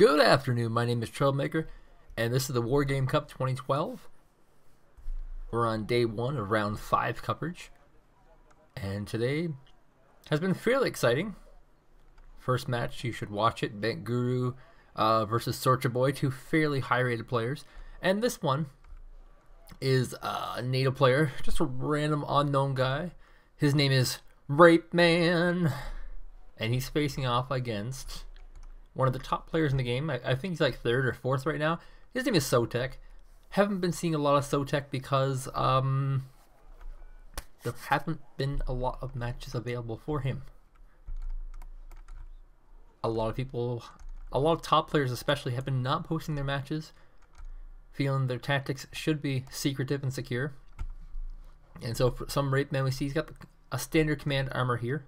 Good afternoon, my name is Trailmaker, and this is the War Game Cup 2012. We're on day one of round 5 coverage, and today has been fairly exciting. First match, you should watch it, Bent Guru versus Sorcha Boy, two fairly high-rated players. And this one is a NATO player, just a random unknown guy. His name is Rapeman, and he's facing off against one of the top players in the game. I think he's like 3rd or 4th right now. His name is Sotek. Haven't been seeing a lot of Sotek because there haven't been a lot of matches available for him. A lot of top players especially have been not posting their matches, feeling their tactics should be secretive and secure. And so for some Rapeman we see he's got a standard command armor here,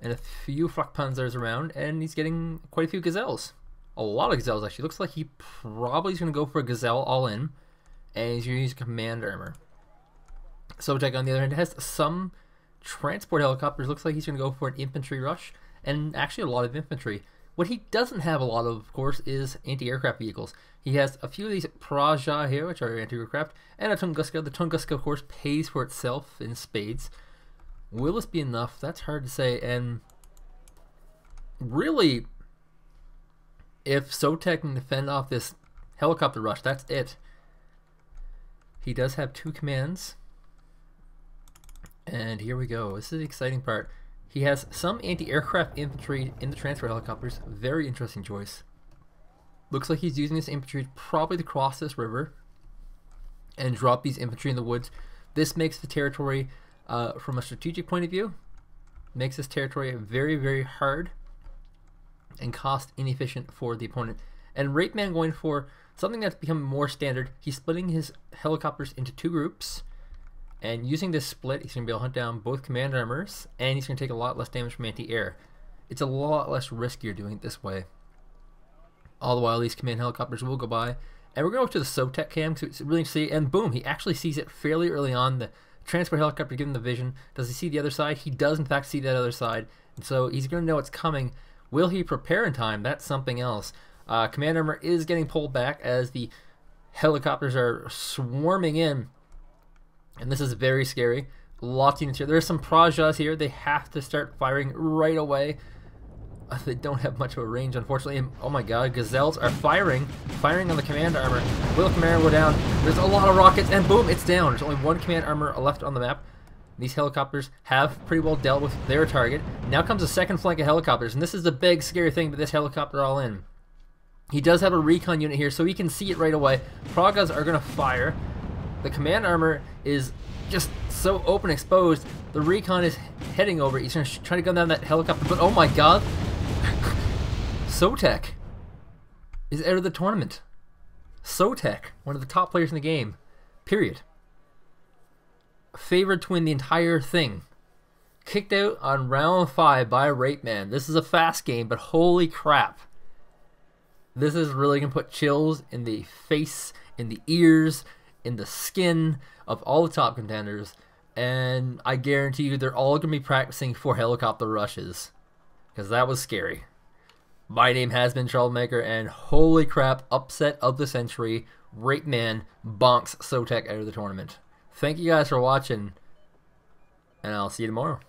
and a few Frackpanzers around, and he's getting quite a few Gazelles. A lot of Gazelles, actually. Looks like he probably is going to go for a Gazelle all in, and he's going to use command armor. Sotek, on the other hand, has some transport helicopters. Looks like he's going to go for an infantry rush, and actually a lot of infantry. What he doesn't have a lot of course, is anti-aircraft vehicles. He has a few of these Praja here, which are anti-aircraft, and a Tunguska. The Tunguska, of course, pays for itself in spades. Will this be enough? That's hard to say. And really, if Sotek can defend off this helicopter rush, that's it. He does have two commands. And here we go. This is the exciting part. He has some anti-aircraft infantry in the transport helicopters. Very interesting choice. Looks like he's using this infantry probably to cross this river and drop these infantry in the woods. This makes the territory, from a strategic point of view, makes this territory very, very hard and cost inefficient for the opponent. And Rapeman going for something that's become more standard. He's splitting his helicopters into two groups, and using this split he's going to be able to hunt down both command armors, and he's going to take a lot less damage from anti-air. It's a lot less riskier doing it this way. All the while these command helicopters will go by, and we're going to go to the Sotek cam because it's really interesting, and boom, he actually sees it fairly early on. The transport helicopter given the vision. Does he see the other side? He does in fact see that other side, and so he's going to know it's coming. Will he prepare in time? That's something else. Command armor is getting pulled back as the helicopters are swarming in, and this is very scary. Lots of units here. There's some Prajas here. They have to start firing right away. They don't have much of a range, unfortunately. And, oh my god, Gazelles are firing on the command armor. Will command go down? There's a lot of rockets, and boom, it's down. There's only one command armor left on the map. These helicopters have pretty well dealt with their target. Now comes a second flank of helicopters, and this is the big scary thing, but this helicopter all in. He does have a recon unit here, so he can see it right away. Pragas are going to fire. The command armor is just so open exposed. The recon is heading over. He's going to try to gun down that helicopter, but oh my god, Sotek is out of the tournament. Sotek, one of the top players in the game, period. Favored to win the entire thing. Kicked out on round 5 by Rapeman. This is a fast game, but holy crap. This is really going to put chills in the face, in the ears, in the skin of all the top contenders. And I guarantee you they're all going to be practicing for helicopter rushes, because that was scary. My name has been Troublemaker, and holy crap, upset of the century. Rapeman bonks Sotek out of the tournament. Thank you guys for watching, and I'll see you tomorrow.